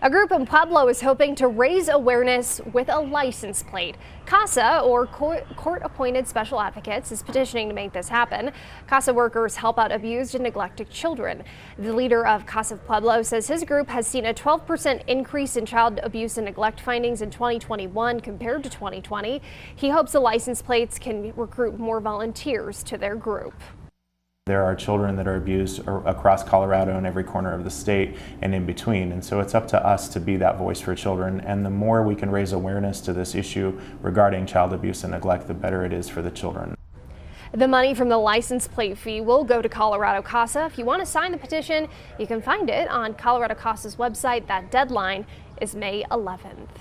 A group in Pueblo is hoping to raise awareness with a license plate. CASA, or Court-Appointed Special Advocates, is petitioning to make this happen. CASA workers help out abused and neglected children. The leader of CASA Pueblo says his group has seen a 12% increase in child abuse and neglect findings in 2021 compared to 2020. He hopes the license plates can recruit more volunteers to their group. There are children that are abused across Colorado in every corner of the state and in between, and so it's up to us to be that voice for children, and the more we can raise awareness to this issue regarding child abuse and neglect, the better it is for the children. The money from the license plate fee will go to Colorado CASA. If you want to sign the petition, you can find it on Colorado CASA's website. That deadline is May 11th.